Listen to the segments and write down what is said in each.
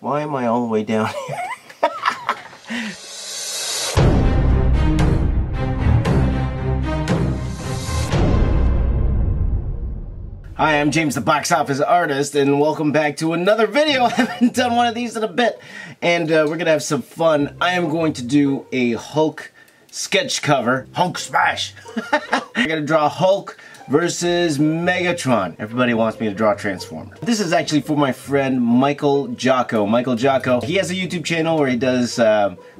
Why am I all the way down here? Hi, I'm James the Box Office Artist, and welcome back to another video. I haven't done one of these in a bit, and we're gonna have some fun. I am going to do a Hulk sketch cover. Hulk smash! I'm gonna draw Hulk versus Megatron. Everybody wants me to draw Transformers. This is actually for my friend Michael Jocko. Michael Jocko, he has a YouTube channel where he does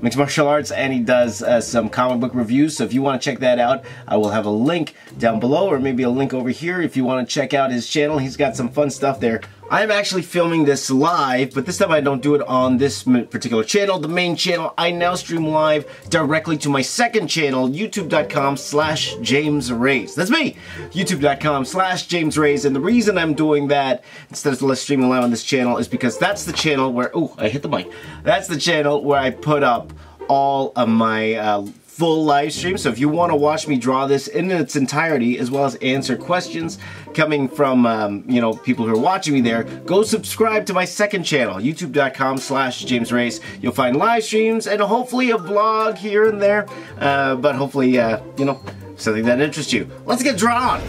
mixed martial arts and he does some comic book reviews, so if you want to check that out, I will have a link down below or maybe a link over here if you want to check out his channel. He's got some fun stuff there. I'm actually filming this live, but this time I don't do it on this particular channel, the main channel. I now stream live directly to my second channel, youtube.com/JamesRays. That's me! youtube.com/JamesRays, and the reason I'm doing that instead of streaming live on this channel is because that's the channel where, oh, I hit the mic. That's the channel where I put up all of my full live stream, so if you want to watch me draw this in its entirety, as well as answer questions coming from, you know, people who are watching me there, go subscribe to my second channel, youtube.com/JamesRays. You'll find live streams and hopefully a vlog here and there, but hopefully, you know, something that interests you. Let's get drawn!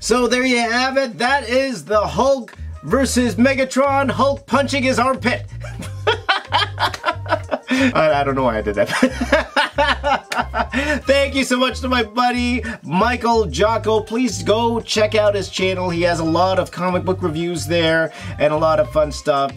So there you have it. That is the Hulk versus Megatron. Hulk punching his armpit. I don't know why I did that. Thank you so much to my buddy Michael Jocko. Please go check out his channel. He has a lot of comic book reviews there and a lot of fun stuff.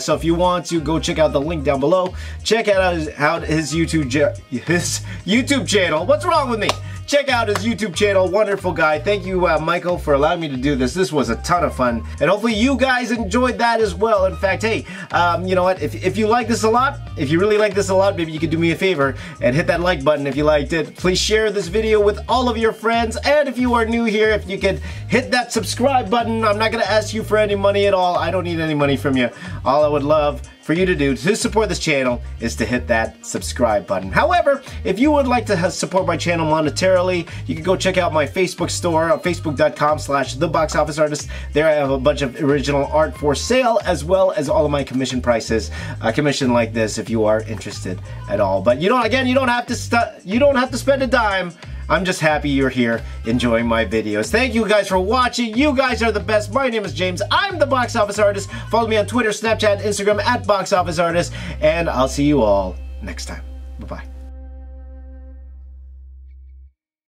So if you want to, go check out the link down below. Check out his YouTube channel. What's wrong with me? Check out his YouTube channel, wonderful guy. Thank you, Michael, for allowing me to do this. This was a ton of fun, and hopefully you guys enjoyed that as well. In fact, hey, you know what? If you like this a lot, if you really like this a lot, maybe you could do me a favor and hit that like button if you liked it. Please share this video with all of your friends, and if you are new here, if you could hit that subscribe button. I'm not gonna ask you for any money at all. I don't need any money from you. All I would love for you to do to support this channel is to hit that subscribe button. However, if you would like to support my channel monetarily, you can go check out my Facebook store on facebook.com/theboxofficeartist. There I have a bunch of original art for sale, as well as all of my commission prices, commission like this if you are interested at all. But you don't have to spend a dime. I'm just happy you're here enjoying my videos. Thank you guys for watching. You guys are the best. My name is James. I'm the Box Office Artist. Follow me on Twitter, Snapchat, Instagram, @Box Office Artist, and I'll see you all next time.